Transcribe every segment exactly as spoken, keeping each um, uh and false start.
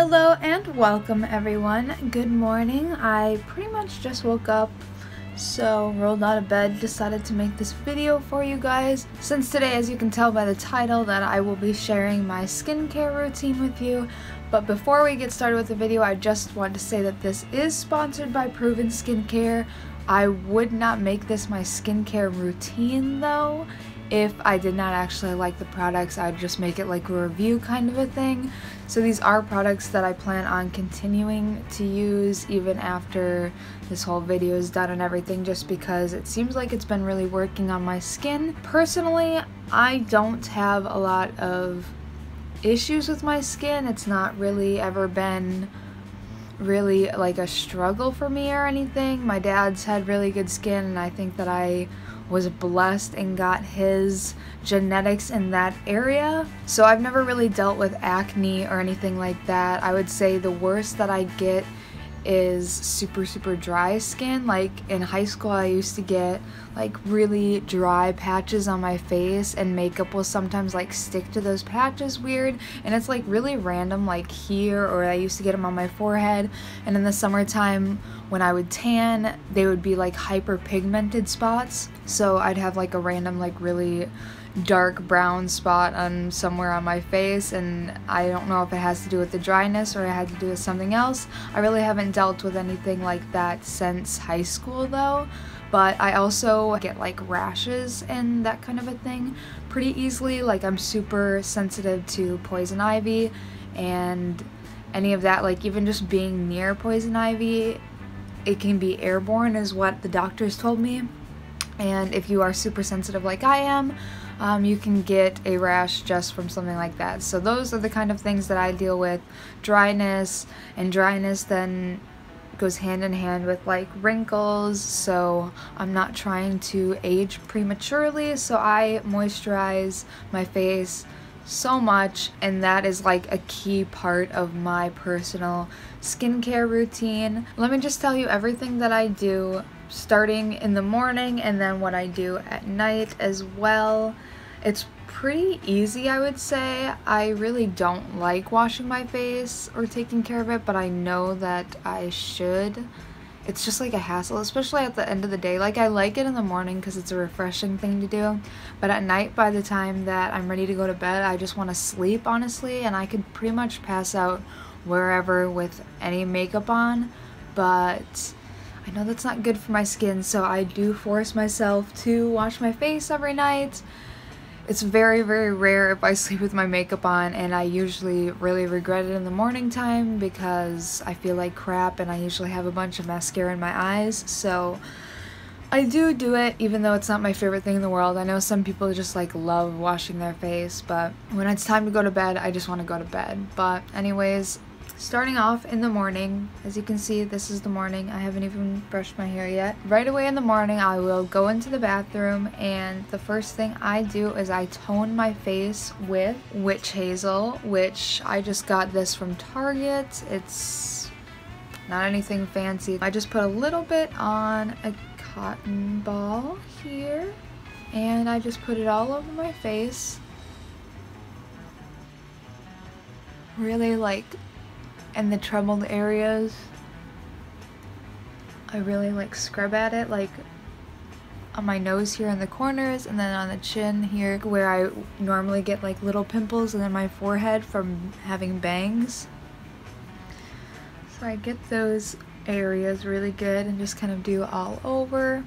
Hello and welcome everyone. Good morning. I pretty much just woke up, so rolled out of bed, decided to make this video for you guys. Since today, as you can tell by the title, that I will be sharing my skincare routine with you. But before we get started with the video, I just want to say that this is sponsored by Proven Skincare. I would not make this my skincare routine though. If I did not actually like the products, I'd just make it like a review kind of a thing. So these are products that I plan on continuing to use even after this whole video is done and everything, just because it seems like it's been really working on my skin. Personally, I don't have a lot of issues with my skin. It's not really ever been really like a struggle for me or anything. My dad's had really good skin, and I think that I was blessed and got his genetics in that area. So I've never really dealt with acne or anything like that. I would say the worst that I get is super, super dry skin. Like in high school, I used to get like really dry patches on my face, and makeup will sometimes like stick to those patches weird. And it's like really random, like here, or I used to get them on my forehead. And in the summertime, when I would tan, they would be like hyper pigmented spots. So I'd have like a random, like really dark brown spot on somewhere on my face, and I don't know if it has to do with the dryness or it had to do with something else. I really haven't dealt with anything like that since high school though, but I also get like rashes and that kind of a thing pretty easily. Like I'm super sensitive to poison ivy and any of that, like even just being near poison ivy, it can be airborne is what the doctors told me. And if you are super sensitive like I am, Um, you can get a rash just from something like that. So those are the kind of things that I deal with. Dryness, and dryness then goes hand in hand with like wrinkles. So I'm not trying to age prematurely, so I moisturize my face so much, and that is like a key part of my personal skincare routine. Let me just tell you everything that I do, starting in the morning and then what I do at night as well. It's pretty easy, I would say. I really don't like washing my face or taking care of it, but I know that I should. It's just like a hassle, especially at the end of the day. Like I like it in the morning because it's a refreshing thing to do, but at night, by the time that I'm ready to go to bed, I just want to sleep honestly, and I could pretty much pass out wherever with any makeup on. But I know that's not good for my skin, so I do force myself to wash my face every night. It's very, very rare if I sleep with my makeup on, and I usually really regret it in the morning time because I feel like crap and I usually have a bunch of mascara in my eyes. So I do do it, even though it's not my favorite thing in the world. I know some people just like love washing their face, but when it's time to go to bed, I just want to go to bed. But anyways, starting off in the morning, as you can see, this is the morning. I haven't even brushed my hair yet. Right away in the morning, I will go into the bathroom, and the first thing I do is I tone my face with Witch Hazel, which I just got this from Target. It's not anything fancy. I just put a little bit on a cotton ball here, and I just put it all over my face. Really like and the troubled areas, I really like scrub at it, like on my nose here in the corners, and then on the chin here where I normally get like little pimples, and then my forehead from having bangs. So I get those areas really good and just kind of do all over.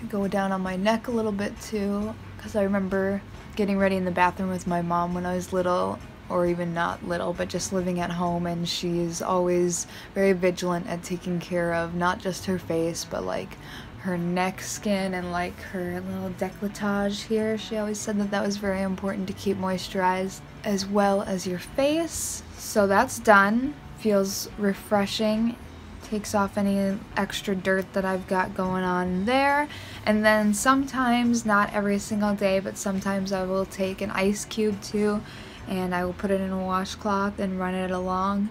I go down on my neck a little bit too, because I remember getting ready in the bathroom with my mom when I was little, or even not little, but just living at home, and she's always very vigilant at taking care of not just her face, but like her neck skin and like her little décolletage here. She always said that that was very important to keep moisturized, as well as your face. So that's done. Feels refreshing. Takes off any extra dirt that I've got going on there. And then sometimes, not every single day, but sometimes I will take an ice cube too, and I will put it in a washcloth and run it along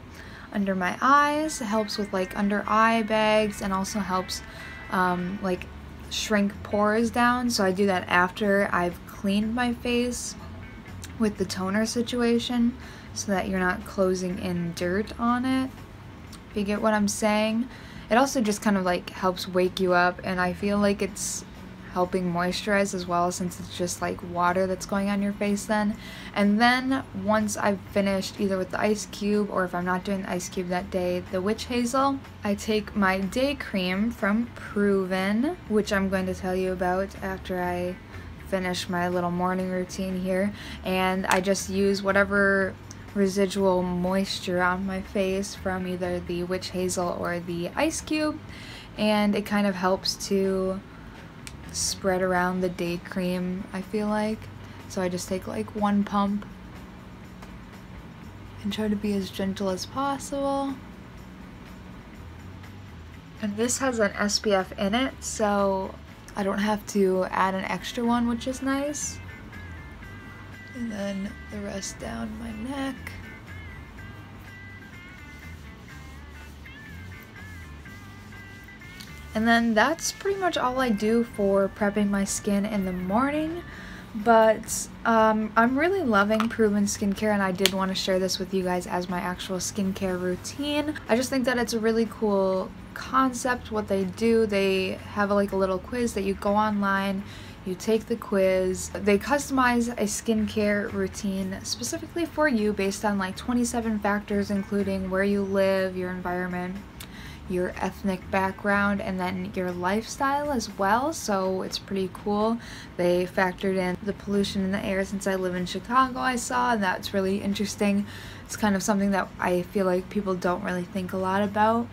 under my eyes. It helps with like under eye bags, and also helps um, like shrink pores down. So I do that after I've cleaned my face with the toner situation so that you're not closing in dirt on it, if you get what I'm saying. It also just kind of like helps wake you up, and I feel like it's helping moisturize as well, since it's just like water that's going on your face then. And then once I've finished either with the ice cube, or if I'm not doing the ice cube that day, the witch hazel, I take my day cream from Proven, which I'm going to tell you about after I finish my little morning routine here, and I just use whatever residual moisture on my face from either the witch hazel or the ice cube, and it kind of helps to spread around the day cream, I feel like. So I just take like one pump and try to be as gentle as possible. And this has an S P F in it, so I don't have to add an extra one, which is nice. And then the rest down my neck. And then that's pretty much all I do for prepping my skin in the morning. But um, I'm really loving Proven Skincare, and I did want to share this with you guys as my actual skincare routine. I just think that it's a really cool concept, what they do. They have a, like a little quiz that you go online, you take the quiz. They customize a skincare routine specifically for you based on like twenty-seven factors, including where you live, your environment, your ethnic background, and then your lifestyle as well. So it's pretty cool. They factored in the pollution in the air. Since I live in Chicago, I saw, and that's really interesting. It's kind of something that I feel like people don't really think a lot about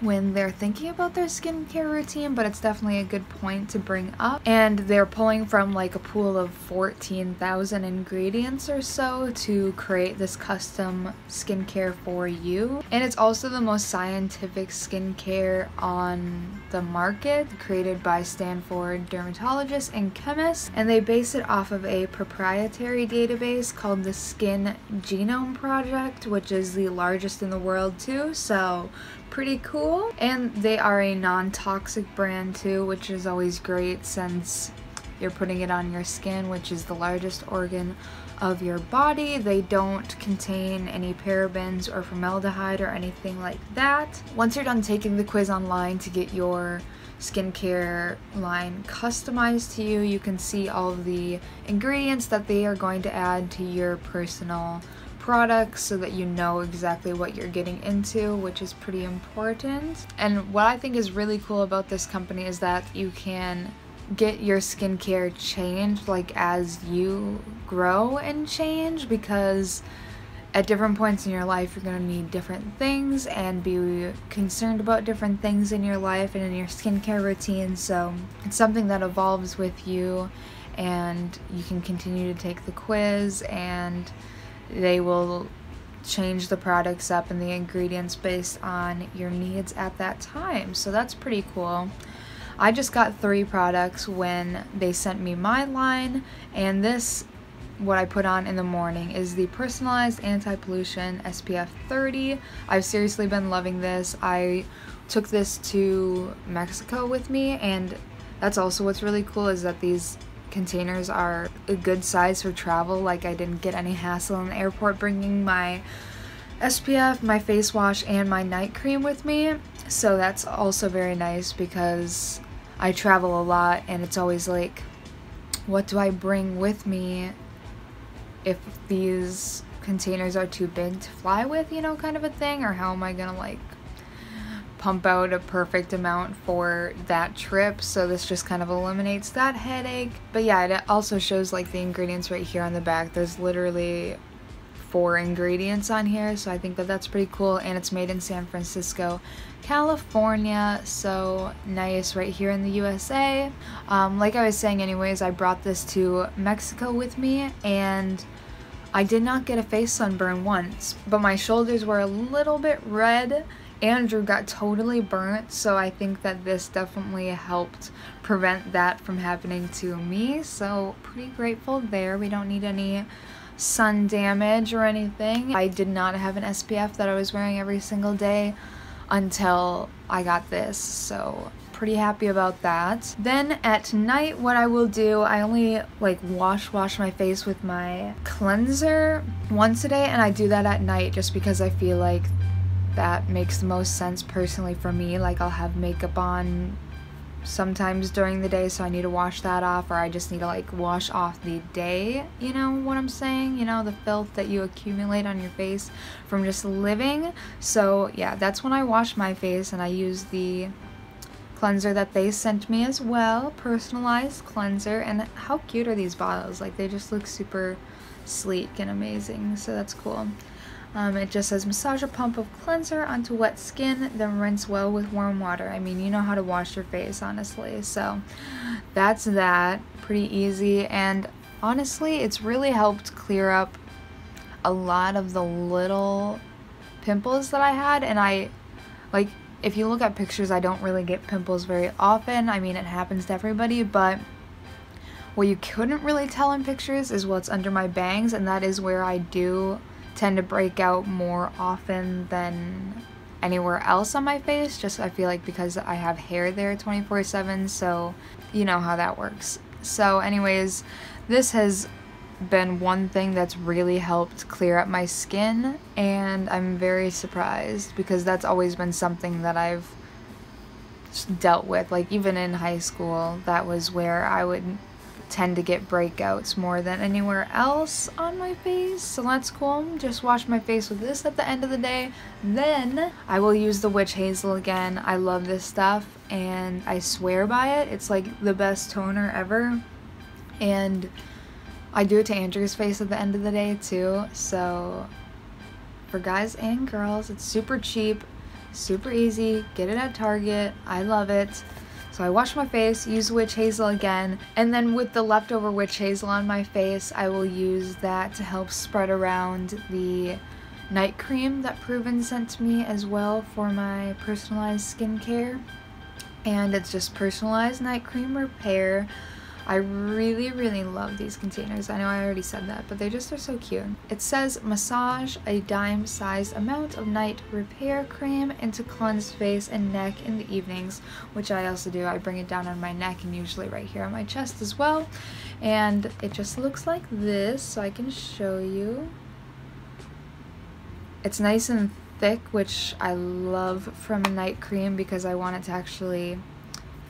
when they're thinking about their skincare routine, but it's definitely a good point to bring up. And they're pulling from like a pool of fourteen thousand ingredients or so to create this custom skincare for you. And it's also the most scientific skincare on the market, created by Stanford dermatologists and chemists. And they base it off of a proprietary database called the Skin Genome Project, which is the largest in the world too, so pretty cool. And they are a non-toxic brand too, which is always great since you're putting it on your skin, which is the largest organ of your body. They don't contain any parabens or formaldehyde or anything like that. Once you're done taking the quiz online to get your skincare line customized to you, you can see all of the ingredients that they are going to add to your personal products so that you know exactly what you're getting into, which is pretty important. And what I think is really cool about this company is that you can get your skincare changed like as you grow and change, because at different points in your life you're going to need different things and be concerned about different things in your life and in your skincare routine. So it's something that evolves with you, and you can continue to take the quiz, and they will change the products up and the ingredients based on your needs at that time. So that's pretty cool. I just got three products when they sent me my line, and this, what I put on in the morning, is the personalized anti-pollution S P F thirty. I've seriously been loving this. I took this to Mexico with me, and that's also what's really cool, is that these containers are a good size for travel. Like, I didn't get any hassle in the airport bringing my S P F, my face wash, and my night cream with me, so that's also very nice, because I travel a lot and it's always like, what do I bring with me if these containers are too big to fly with, you know, kind of a thing, or how am I gonna like pump out a perfect amount for that trip. So this just kind of eliminates that headache. But yeah, it also shows like the ingredients right here on the back. There's literally four ingredients on here, so I think that that's pretty cool. And it's made in San Francisco, California, so nice, right here in the U S A. Um, like I was saying anyways, I brought this to Mexico with me, and I did not get a face sunburn once, but my shoulders were a little bit red. Andrew got totally burnt, so I think that this definitely helped prevent that from happening to me, so pretty grateful there. We don't need any sun damage or anything. I did not have an S P F that I was wearing every single day until I got this, so pretty happy about that. Then at night, what I will do, I only like wash wash my face with my cleanser once a day, and I do that at night just because I feel like that makes the most sense personally for me. Like, I'll have makeup on sometimes during the day, so I need to wash that off, or I just need to like wash off the day, you know what I'm saying, you know, the filth that you accumulate on your face from just living. So yeah, that's when I wash my face, and I use the cleanser that they sent me as well, personalized cleanser. And how cute are these bottles? Like, they just look super sleek and amazing, so that's cool. Um, it just says, massage a pump of cleanser onto wet skin, then rinse well with warm water. I mean, you know how to wash your face, honestly. So that's that. Pretty easy. And honestly, it's really helped clear up a lot of the little pimples that I had. And I, like, if you look at pictures, I don't really get pimples very often. I mean, it happens to everybody, but what you couldn't really tell in pictures is what's under my bangs, and that is where I do tend to break out more often than anywhere else on my face. Just I feel like because I have hair there twenty-four seven, so you know how that works. So anyways, this has been one thing that's really helped clear up my skin, and I'm very surprised because that's always been something that I've dealt with. Like, even in high school, that was where I would tend to get breakouts more than anywhere else on my face, so that's cool. Just wash my face with this at the end of the day. Then I will use the Witch Hazel again. I love this stuff and I swear by it. It's like the best toner ever, and I do it to Andrew's face at the end of the day too. So for guys and girls, it's super cheap, super easy. Get it at Target. I love it. So I wash my face, use Witch Hazel again, and then with the leftover Witch Hazel on my face, I will use that to help spread around the night cream that Proven sent me as well for my personalized skincare. And it's just personalized night cream repair. I really, really love these containers. I know I already said that, but they just are so cute. It says, massage a dime-sized amount of night repair cream into cleansed face and neck in the evenings, which I also do. I bring it down on my neck and usually right here on my chest as well. And it just looks like this, so I can show you. It's nice and thick, which I love from a night cream because I want it to actually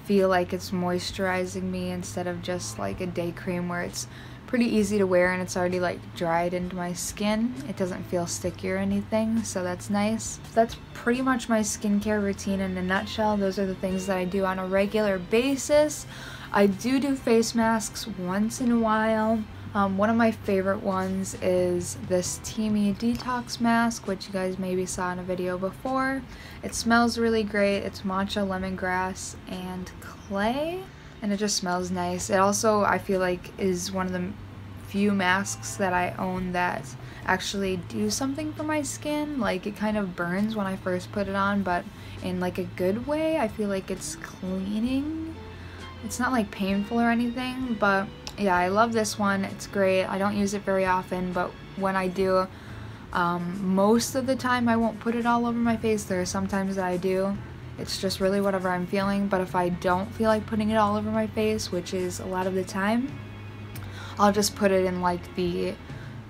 feel like it's moisturizing me instead of just like a day cream where it's pretty easy to wear and it's already like dried into my skin. It doesn't feel sticky or anything, so that's nice. That's pretty much my skincare routine in a nutshell. Those are the things that I do on a regular basis. I do do face masks once in a while. Um, one of my favorite ones is this Teami detox mask, which you guys maybe saw in a video before. It smells really great. It's matcha, lemongrass, and clay, and it just smells nice. It also, I feel like, is one of the few masks that I own that actually do something for my skin. Like, it kind of burns when I first put it on, but in like a good way. I feel like it's cleaning. It's not like painful or anything, but yeah, I love this one. It's great. I don't use it very often, but when I do, um, most of the time I won't put it all over my face. There are some times that I do. It's just really whatever I'm feeling, but if I don't feel like putting it all over my face, which is a lot of the time, I'll just put it in like the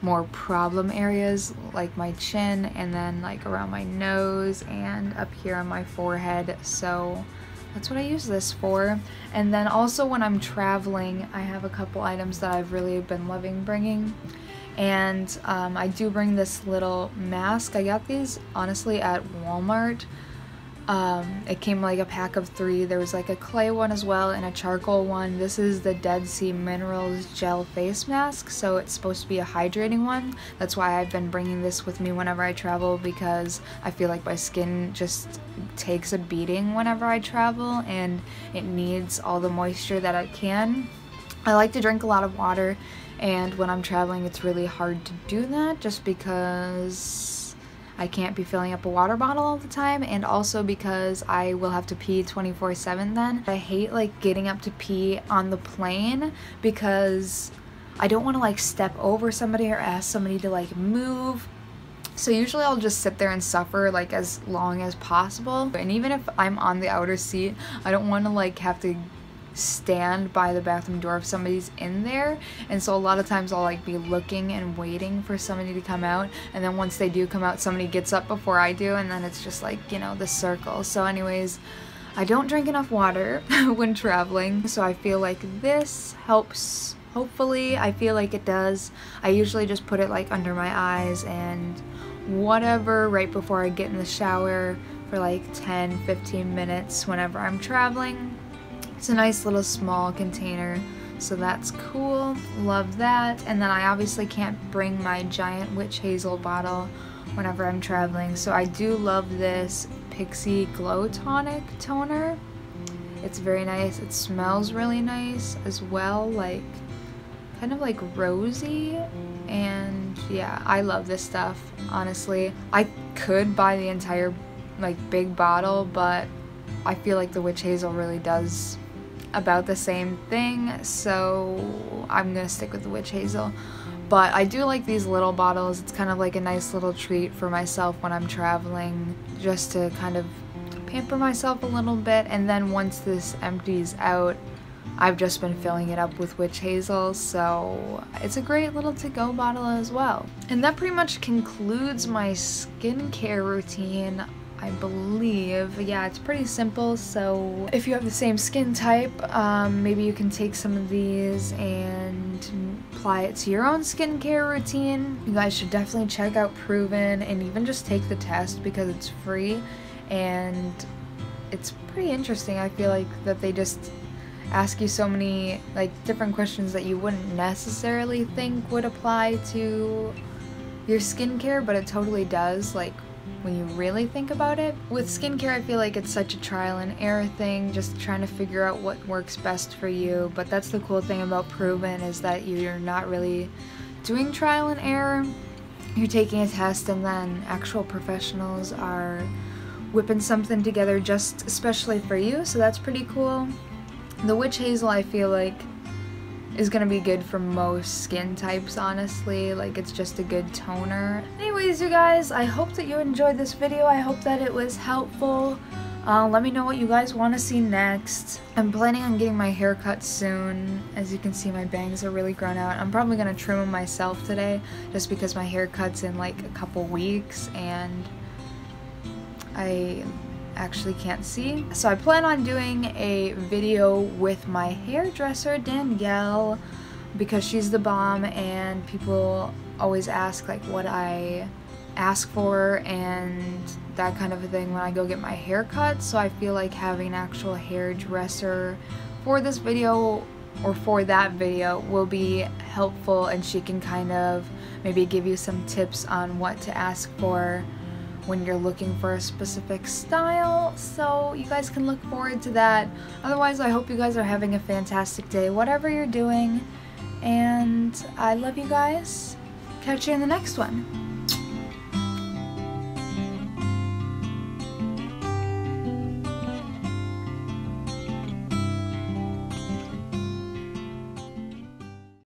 more problem areas, like my chin, and then like around my nose and up here on my forehead. So that's what I use this for. And then also when I'm traveling, I have a couple items that I've really been loving bringing. And um, I do bring this little mask. I got these honestly at Walmart. Um, it came like a pack of three. There was like a clay one as well and a charcoal one. This is the Dead Sea Minerals gel face mask, so it's supposed to be a hydrating one. That's why I've been bringing this with me whenever I travel, because I feel like my skin just takes a beating whenever I travel and it needs all the moisture that it can. I like to drink a lot of water, and when I'm traveling it's really hard to do that just because I can't be filling up a water bottle all the time, and also because I will have to pee twenty-four seven then. I hate like getting up to pee on the plane because I don't want to like step over somebody or ask somebody to like move So usually I'll just sit there and suffer like as long as possible. And even if I'm on the outer seat, I don't want to like have to stand by the bathroom door if somebody's in there, and so a lot of times I'll like be looking and waiting for somebody to come out, and then once they do come out, somebody gets up before I do, and then it's just like, you know, the circle. So anyways, I don't drink enough water when traveling, so I feel like this helps. Hopefully, I feel like it does. I usually just put it like under my eyes and whatever right before I get in the shower for like ten fifteen minutes whenever I'm traveling. It's a nice little small container, so that's cool. Love that. And then I obviously can't bring my giant Witch Hazel bottle whenever I'm traveling, so I do love this Pixi Glow Tonic toner. It's very nice. It smells really nice as well, like kind of like rosy, and yeah, I love this stuff. Honestly, I could buy the entire like big bottle, but I feel like the Witch Hazel really does about the same thing, so I'm gonna stick with the Witch Hazel. But I do like these little bottles. It's kind of like a nice little treat for myself when I'm traveling, just to kind of pamper myself a little bit. And then once this empties out, I've just been filling it up with Witch Hazel, so it's a great little to-go bottle as well. And that pretty much concludes my skincare routine, I believe. Yeah, it's pretty simple, so if you have the same skin type, um, maybe you can take some of these and apply it to your own skincare routine. You guys should definitely check out Proven and even just take the test because it's free, and it's pretty interesting. I feel like that they just ask you so many like different questions that you wouldn't necessarily think would apply to your skincare, but it totally does, like when you really think about it. With skincare, I feel like it's such a trial and error thing, just trying to figure out what works best for you. But that's the cool thing about Proven, is that you're not really doing trial and error. You're taking a test, and then actual professionals are whipping something together just especially for you, so that's pretty cool. The Witch Hazel, I feel like, is gonna be good for most skin types, honestly. Like, it's just a good toner. Anyways, you guys, I hope that you enjoyed this video. I hope that it was helpful. Uh, let me know what you guys want to see next. I'm planning on getting my hair cut soon. As you can see, my bangs are really grown out. I'm probably gonna trim them myself today, just because my hair cut's in like a couple weeks and I actually can't see. So I plan on doing a video with my hairdresser Danielle, because she's the bomb and people always ask like what I ask for and that kind of a thing when I go get my hair cut. So I feel like having an actual hairdresser for this video or for that video will be helpful, and she can kind of maybe give you some tips on what to ask for when you're looking for a specific style, so you guys can look forward to that. Otherwise, I hope you guys are having a fantastic day, whatever you're doing, and I love you guys. Catch you in the next one.